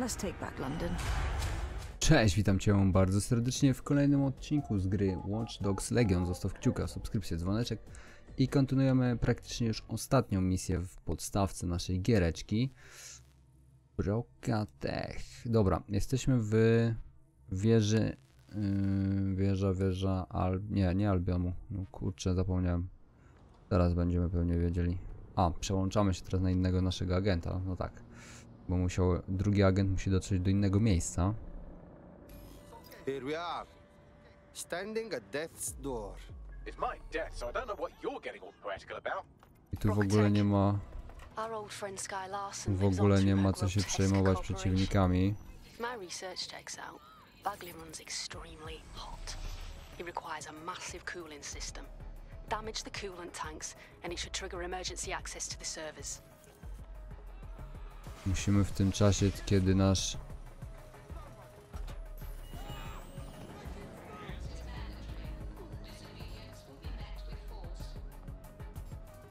Let's take back London. Cześć, witam Cię bardzo serdecznie w kolejnym odcinku z gry Watch Dogs Legion. Zostaw kciuka, subskrypcję, dzwoneczek i kontynuujemy praktycznie już ostatnią misję w podstawce naszej giereczki. Brokatech. Dobra, jesteśmy w wieży... Wieża... Nie Albionu. No kurczę, zapomniałem. Zaraz będziemy pewnie wiedzieli. A, przełączamy się teraz na innego naszego agenta. No tak. Bo drugi agent musi dotrzeć do innego miejsca. Here we are, standing at death's door. It's my death, so I don't know what you're getting all poetical about. I tu w ogóle nie ma... co się przejmować przeciwnikami. My research checks out. Bagley runs extremely hot. It requires a massive cooling system. Damage the coolant tanks and it should trigger emergency access to the servers. Musimy w tym czasie, kiedy nasz...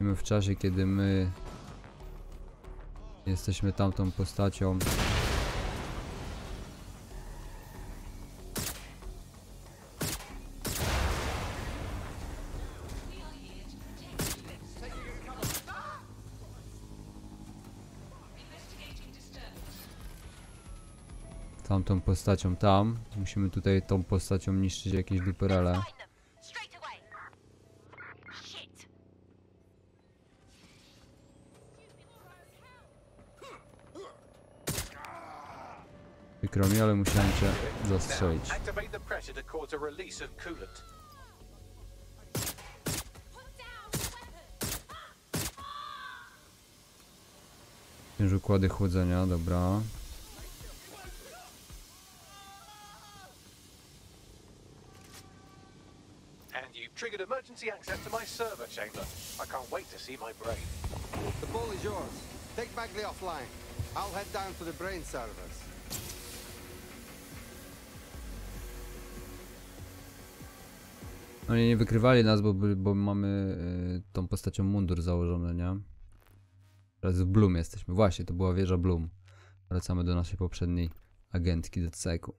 W czasie, kiedy my jesteśmy tamtą postacią, tam musimy tutaj tą postacią niszczyć jakieś duperele. Przykro mi, ale musiałem cię zastrzelić. Już układy chłodzenia, dobra. And you've triggered emergency access to my server chamber. I can't wait to see my brain. The ball is yours. Take Bagley offline. I'll head down to the brain servers. Oni nie wykrywali nas, bo mamy tą postacią mundur założony, nie? Teraz w Bloom jesteśmy. Właśnie, to była wieża Bloom. Wracamy do naszej poprzedniej agentki DedSecu.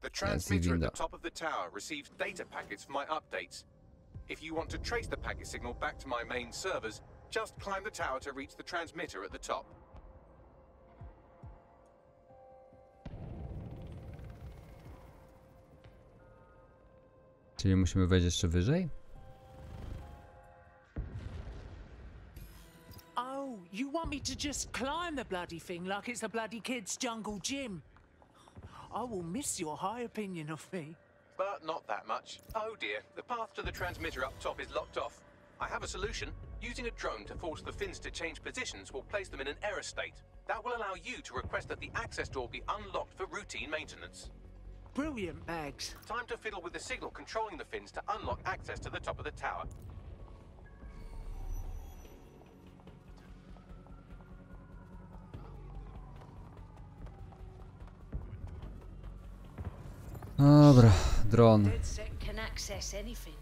The transmitter at the top of the tower receives data packets for my updates. If you want to trace the packet signal back to my main servers, just climb the tower to reach the transmitter at the top. Czyli musimy wejść jeszcze wyżej? Oh, you want me to just climb the bloody thing like it's a bloody kid's jungle gym. I will miss your high opinion of me. But not that much. Oh dear, the path to the transmitter up top is locked off. I have a solution. Using a drone to force the fins to change positions will place them in an error state. That will allow you to request that the access door be unlocked for routine maintenance. Brilliant, Bags. Time to fiddle with the signal controlling the fins to unlock access to the top of the tower. Dobra, dron. DedSec can access anything.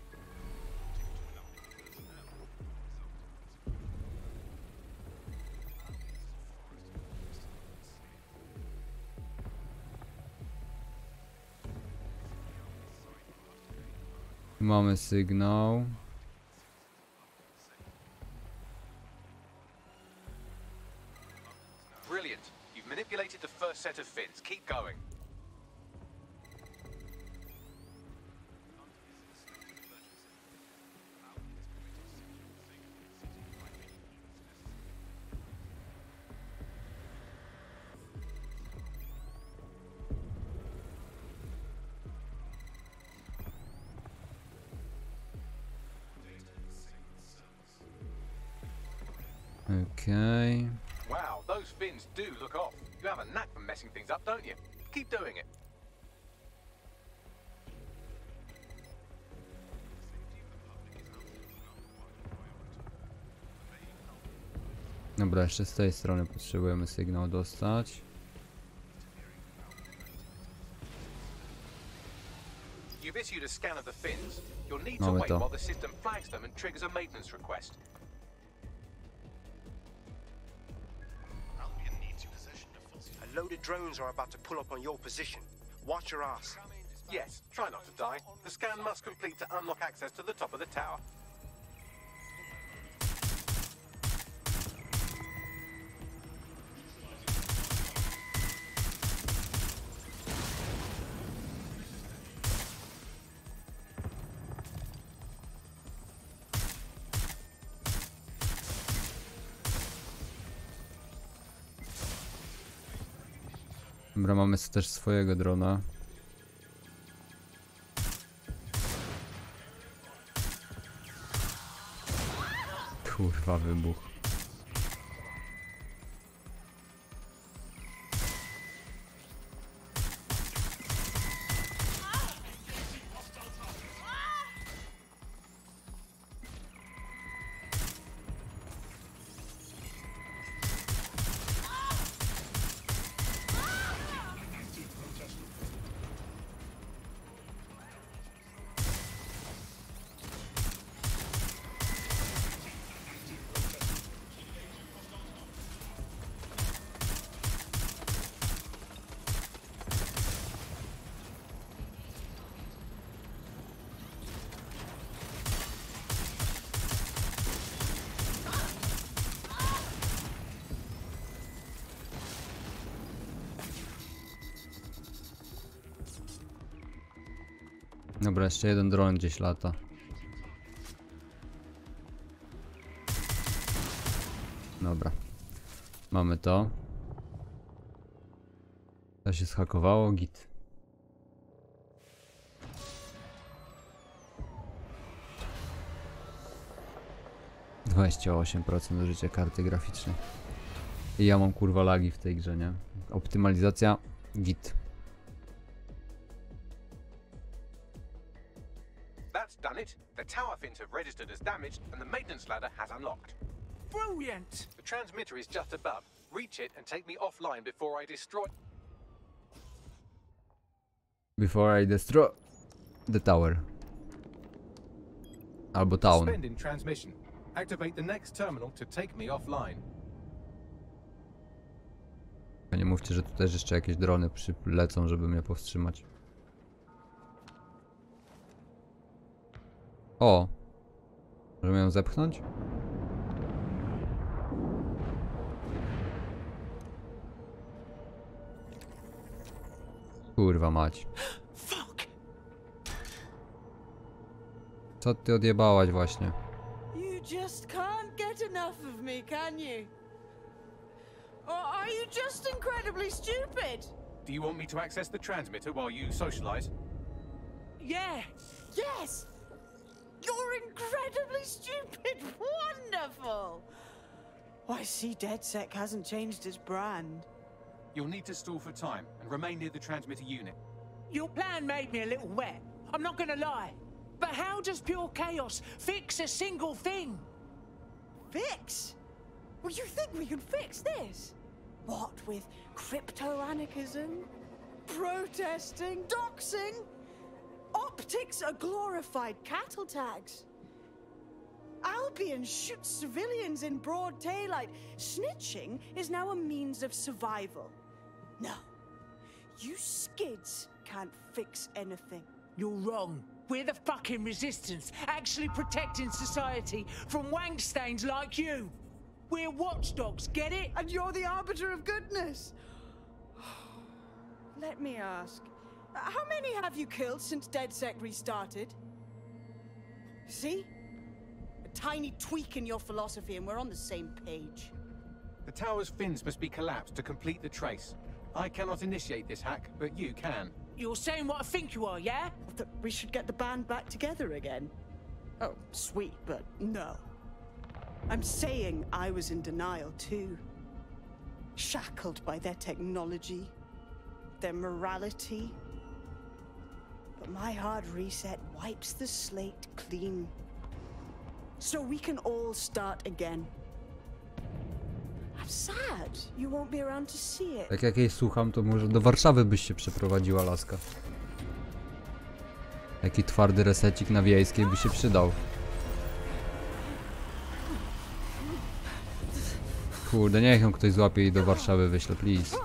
Mamy sygnał. Brilliant. You've manipulated the first set of fins. Keep going. Okay. Wow, those fins do look off. You have a knack for messing things up, don't you? Keep doing it. Dobra, jeszcze z tej strony potrzebujemy sygnał dostać. You've issued a scan of the fins. You'll need to wait while the system flags them and triggers a maintenance request. Loaded drones are about to pull up on your position. Watch your ass. Yes, try not to die. The scan must complete to unlock access to the top of the tower. Dobra, mamy też swojego drona. Kurwa, wybuch. Dobra, jeszcze jeden dron gdzieś lata. Dobra. Mamy to. To się zhakowało, git. ...28% życia karty graficznej. I ja mam kurwa lagi w tej grze, nie? Optymalizacja, git. The tower fins have registered as damaged and the maintenance ladder has unlocked. Brilliant! The transmitter is just above. Reach it and take me offline before I destroy... Before I destroy... the tower. Albo town. Suspending transmission. Activate the next terminal to take me offline. Nie mówcie, że tu też jeszcze jakieś drony przylecą, żeby mnie powstrzymać. O! Możemy ją zepchnąć? Kurwa mać. Co ty odjebałaś właśnie? You just can't get enough of me, can you? Or are you just incredibly stupid? Do you want me to access the transmitter while you socialize? Yeah. Yes. You're incredibly stupid! Wonderful! Well, I see DedSec hasn't changed its brand. You'll need to stall for time and remain near the transmitter unit. Your plan made me a little wet, I'm not gonna lie. But how does pure chaos fix a single thing? Fix? Well, you think we can fix this? What with crypto-anarchism, protesting, doxing? Optics are glorified cattle tags. Albion shoots civilians in broad daylight. Snitching is now a means of survival. No, you skids can't fix anything. You're wrong. We're the fucking resistance, actually protecting society from wank stains like you. We're watchdogs, get it? And you're the arbiter of goodness. Let me ask. How many have you killed since DedSec restarted? See? A tiny tweak in your philosophy and we're on the same page. The tower's fins must be collapsed to complete the trace. I cannot initiate this hack, but you can. You're saying what I think you are, yeah? That we should get the band back together again. Oh, sweet, but no. I'm saying I was in denial too. Shackled by their technology, their morality. But my hard reset wipes the slate clean. So we can all start again. I'm sad you won't be around to see it. Tak jak jej słucham, to może do Warszawy byś się przeprowadziła, laska. Jaki twardy resecik na Wiejskiej by się przydał. Kurde, niech ją ktoś złapie i do Warszawy wyśle, please.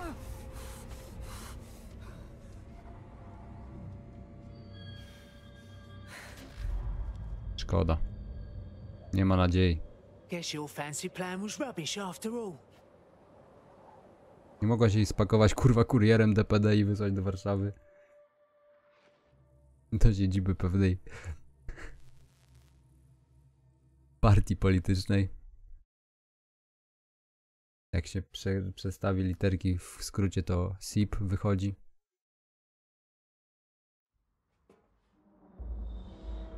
Szkoda. Nie ma nadziei. Nie mogła się jej spakować kurwa kurierem DPD i wysłać do Warszawy. Do siedziby pewnej partii politycznej. Jak się przestawi literki w skrócie, to SIP wychodzi.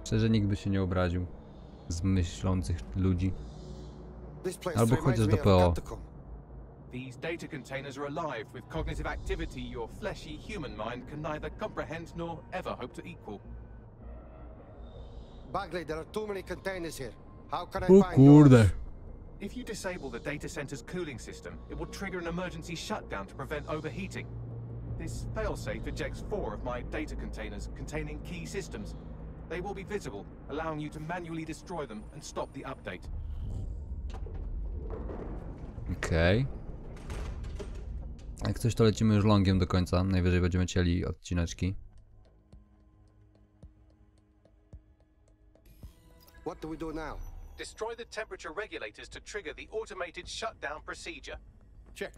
Szczerze, nikt by się nie obraził z myślących ludzi. Albo chodzisz do PO. These data containers are alive with cognitive activity your fleshy human mind can neither comprehend nor ever hope to equal. Bagley, there are too many containers here. How can I find yours? If you disable the data center's cooling system, it will trigger an emergency shutdown to prevent overheating. This failsafe ejects 4 of my data containers containing key systems. They will be visible, allowing you to manually destroy them and stop the update. Okay. Jak coś, to lecimy już longiem do końca. Najwyżej będziemy cieli odcineczki. What do we do now? Destroy the temperature regulators to trigger the automated shutdown procedure. Check.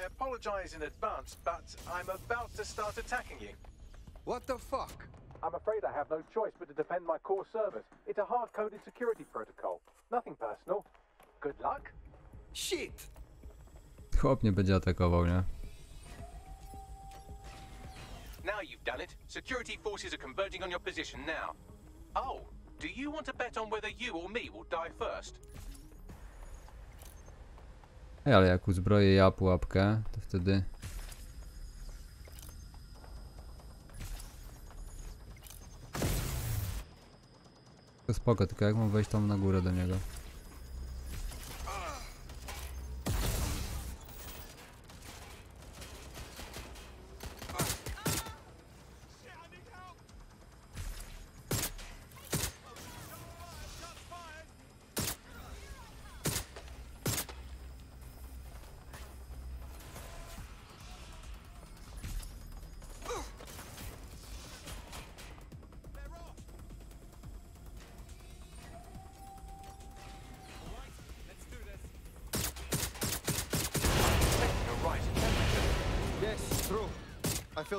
I apologize in advance, but I'm about to start attacking you. What the fuck? I'm afraid I have no choice but to defend my core servers. It's a hard-coded security protocol. Nothing personal. Good luck. Shit. Chłop nie będzie atakował, nie? Now you've done it. Security forces are converging on your position now. Oh, do you want to bet on whether you or me will die first? Ej, ale jak uzbroję ja pułapkę, to wtedy... To spoko, tylko jak mam wejść tam na górę do niego?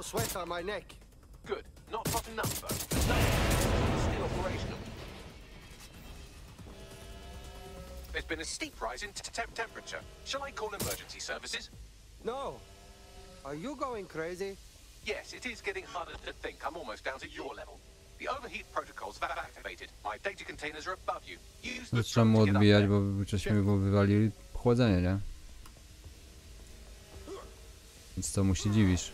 Sweat on my neck. Good. Not hot enough, though. Still operational. There's been a steep rise in temperature. Shall I call emergency services? No. Are you going crazy? Yes, it is getting harder to think. I'm almost down to your level. The overheat protocols have activated. My data containers are above you. Use the system to get up there. Bo wcześniej go wywalili chłodzenie, nie? Więc to mu się dziwisz.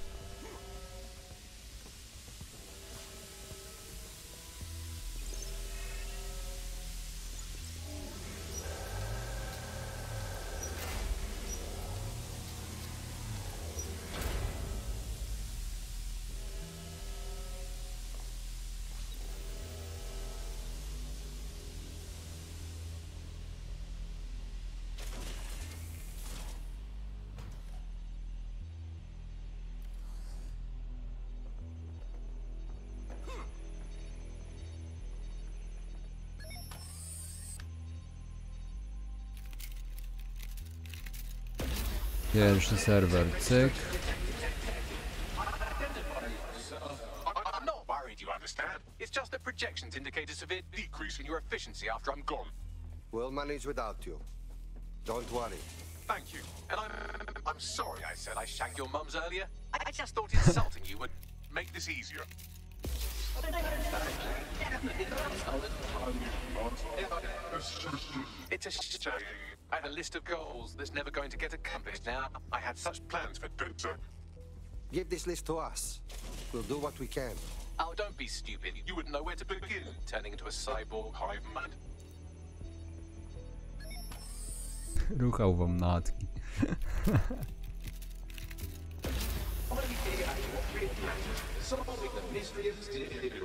Pierwszy serwer, cyk. I'm not worried, you understand? It's just that projections indicate a severe decrease in your efficiency after I'm gone. We'll manage without you. Don't worry. Thank you. And I'm sorry I said I shagged your mums earlier. I just thought insulting you would make this easier. It's a shame. I have a list of goals that's never going to get accomplished now. I had such plans for data. Give this list to us. We'll do what we can. Oh, don't be stupid. You wouldn't know where to begin turning into a cyborg hive mind. Ruchał wam natki. Solving the mystery of delivery.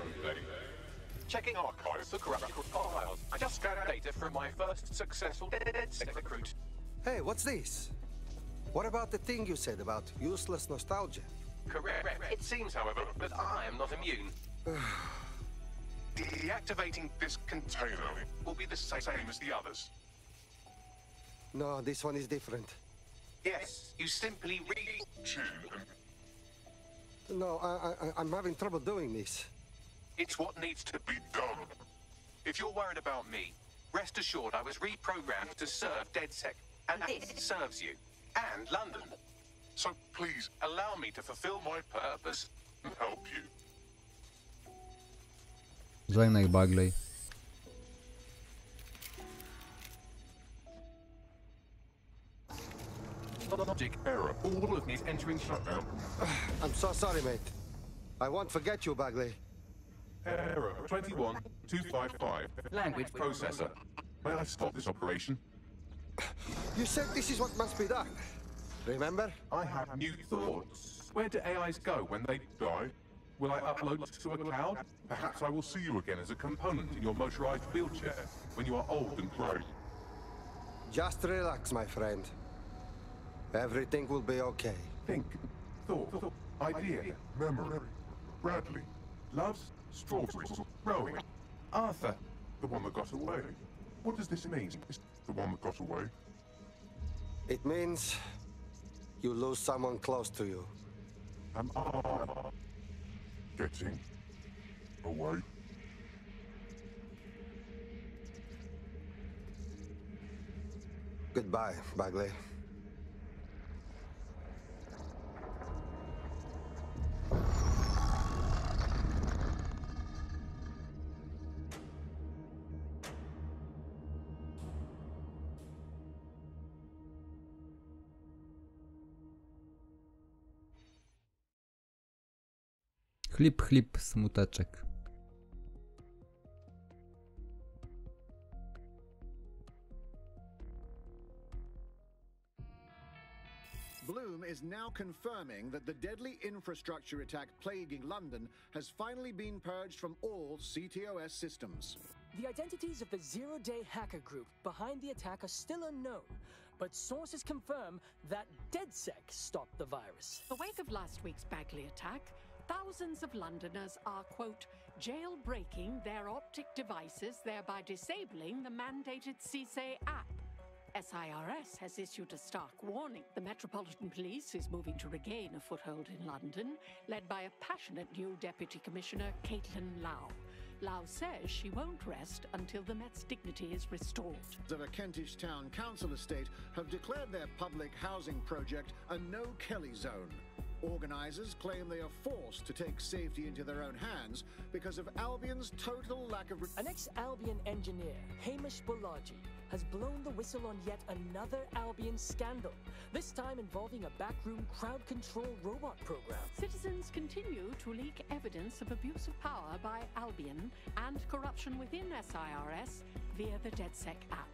Checking archives for corrupt files. I just got data from my first successful DedSec recruit. Hey, what's this? What about the thing you said about useless nostalgia? Correct. It seems, however, that I am not immune. Deactivating this container will be the same as the others. No, this one is different. Yes, you simply re-tune them. No, I'm having trouble doing this. It's what needs to be done. If you're worried about me, rest assured I was reprogrammed to serve DedSec, and it serves you, and London. So please, allow me to fulfill my purpose and help you. Żegnaj, Bagley. Logic error. All of these entering shutdown. I'm so sorry, mate. I won't forget you, Bagley. Error 21255. Language processor. May I stop this operation? You said this is what must be done. Remember? I have new thoughts. Where do AIs go when they die? Will I upload to a cloud? Perhaps I will see you again as a component in your motorized wheelchair when you are old and gray. Just relax, my friend. Everything will be okay. Think, thought, idea, memory. Bradley, loves, strawberries, rowing. Arthur, the one that got away. What does this mean? The one that got away. It means you lose someone close to you. Am I getting away? Goodbye, Bagley. Chlip, chlip, smuteczek. Bloom is now confirming that the deadly infrastructure attack plaguing London has finally been purged from all CTOS systems. The identities of the zero-day hacker group behind the attack are still unknown, but sources confirm that DedSec stopped the virus. In the wake of last week's Bagley attack, thousands of Londoners are, quote, jailbreaking their optic devices, thereby disabling the mandated CSA app. SIRS has issued a stark warning. The Metropolitan Police is moving to regain a foothold in London, led by a passionate new Deputy Commissioner, Caitlin Lau. Lau says she won't rest until the Met's dignity is restored. The Kentish Town Council Estate have declared their public housing project a no-Kelly zone. Organizers claim they are forced to take safety into their own hands because of Albion's total lack of... An ex-Albion engineer, Hamish Bolaji, has blown the whistle on yet another Albion scandal, this time involving a backroom crowd control robot program. Citizens continue to leak evidence of abuse of power by Albion and corruption within SIRS via the DedSec app.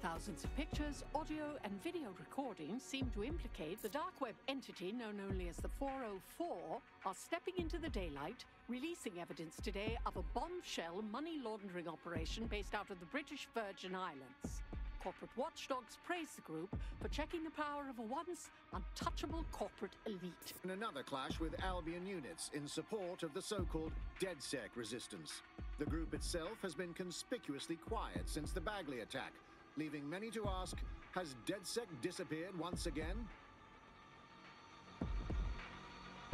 Thousands of pictures, audio, and video recordings seem to implicate the dark web entity known only as the 404 are stepping into the daylight, releasing evidence today of a bombshell money laundering operation based out of the British Virgin Islands. Corporate watchdogs praise the group for checking the power of a once untouchable corporate elite. In another clash with Albion units in support of the so-called DedSec resistance. The group itself has been conspicuously quiet since the Bagley attack, leaving many to ask, has DedSec disappeared once again?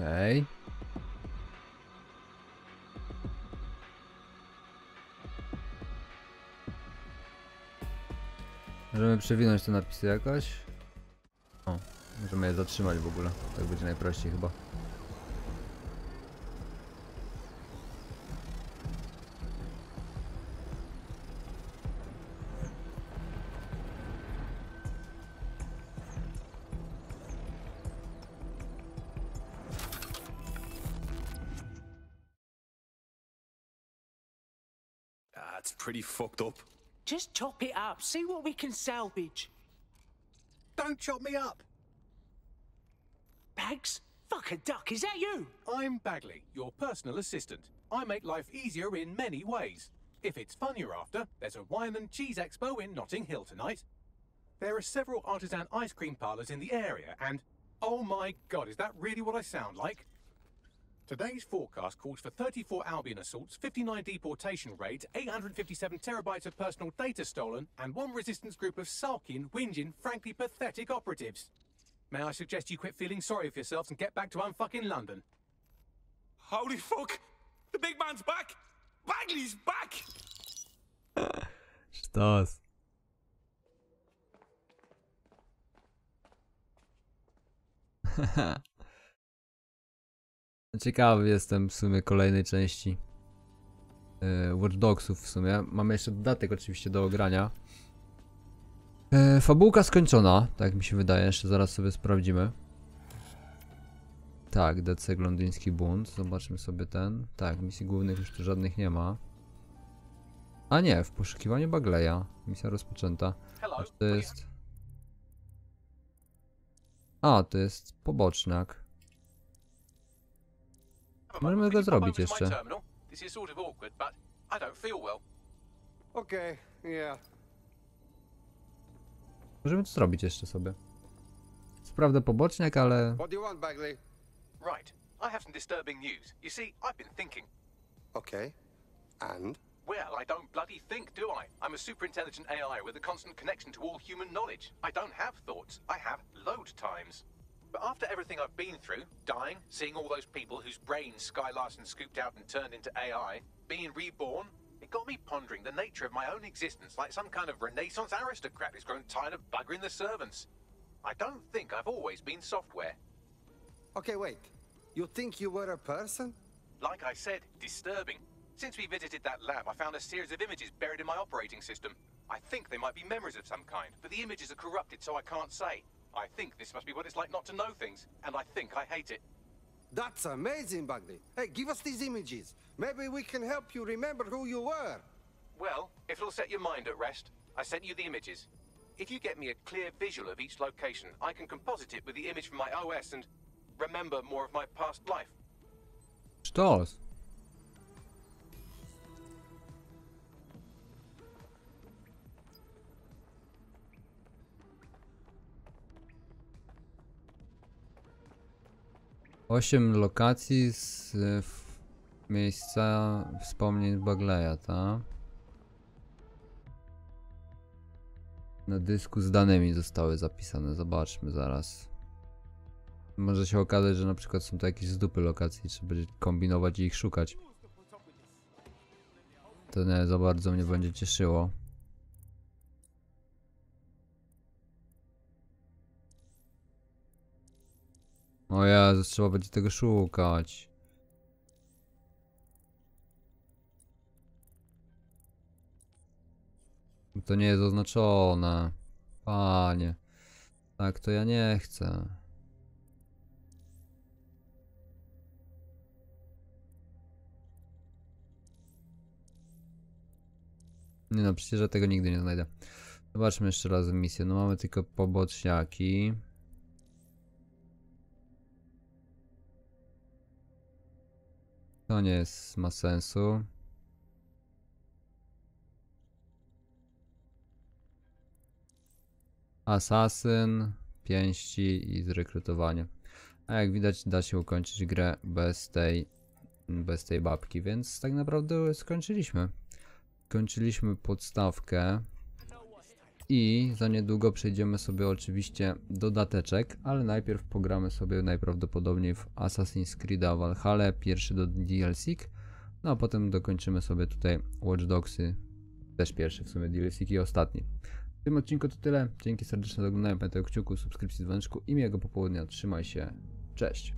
Okay. Możemy przewinąć te napisy jakoś. O, możemy je zatrzymać w ogóle. Tak będzie najprościej chyba. Pretty fucked up. Just chop it up. See what we can salvage. Don't chop me up. Bags? Fuck a duck, is that you? I'm Bagley, your personal assistant. I make life easier in many ways. If it's fun you're after, there's a wine and cheese expo in Notting Hill tonight. There are several artisan ice cream parlours in the area and... Oh my god, is that really what I sound like? Today's forecast calls for 34 Albion assaults, 59 deportation raids, 857 terabytes of personal data stolen, and one resistance group of sulking, whinging, frankly pathetic operatives. May I suggest you quit feeling sorry for yourselves and get back to unfucking London? Holy fuck! The big man's back! Bagley's back! Stars. Ciekawy jestem w sumie kolejnej części Watch Dogsów w sumie. Mamy jeszcze dodatek oczywiście do ogrania. Fabułka skończona, tak mi się wydaje, jeszcze zaraz sobie sprawdzimy. Tak, DedSec londyński bunt, zobaczmy sobie ten. Tak, misji głównych już tu żadnych nie ma. A nie, w poszukiwaniu Bagleya. Misja rozpoczęta. A to jest... A, to jest poboczniak. Możemy go zrobić jeszcze. Możemy to zrobić jeszcze sobie. Sprawdzę poboczniak, ale... Right. I have some disturbing news. You see, I've been thinking. Okay. And? Well, I don't bloody think, do I? I'm a super intelligent AI with a constant connection to all human knowledge. I don't have thoughts. I have load times. But after everything I've been through, dying, seeing all those people whose brains Sky Larson scooped out and turned into AI, being reborn, it got me pondering the nature of my own existence like some kind of Renaissance aristocrat who's grown tired of buggering the servants. I don't think I've always been software. Okay, wait. You think you were a person? Like I said, disturbing. Since we visited that lab, I found a series of images buried in my operating system. I think they might be memories of some kind, but the images are corrupted, so I can't say. I think this must be what it's like not to know things, and I think I hate it. That's amazing, Bagley. Hey, give us these images. Maybe we can help you remember who you were. Well, if it'll set your mind at rest, I sent you the images. If you get me a clear visual of each location, I can composite it with the image from my OS and remember more of my past life. Stars. Osiem lokacji z miejsca wspomnień Bagleya, tak? Na dysku z danymi zostały zapisane, zobaczmy zaraz. Może się okazać, że na przykład są to jakieś z dupy lokacji, trzeba będzie kombinować i ich szukać. To nie za bardzo mnie będzie cieszyło. O Jezus, trzeba będzie tego szukać. To nie jest oznaczone. Panie. Tak, to ja nie chcę. Nie no, przecież ja tego nigdy nie znajdę. Zobaczmy jeszcze raz misję. No mamy tylko poboczniaki. To nie jest, ma sensu. Asasyn, pięści i zrekrutowanie. A jak widać, da się ukończyć grę bez tej babki, więc tak naprawdę skończyliśmy. Skończyliśmy podstawkę i za niedługo przejdziemy sobie oczywiście dodateczek, ale najpierw pogramy sobie najprawdopodobniej w Assassin's Creed'a Valhalla, pierwszy do DLC-k, no a potem dokończymy sobie tutaj Watch Dogs'y, też pierwszy w sumie DLC-k i ostatni. W tym odcinku to tyle, dzięki serdeczne za oglądanie, pamiętaj o kciuku, subskrypcji, dzwoneczku i miłego popołudnia, trzymaj się, cześć!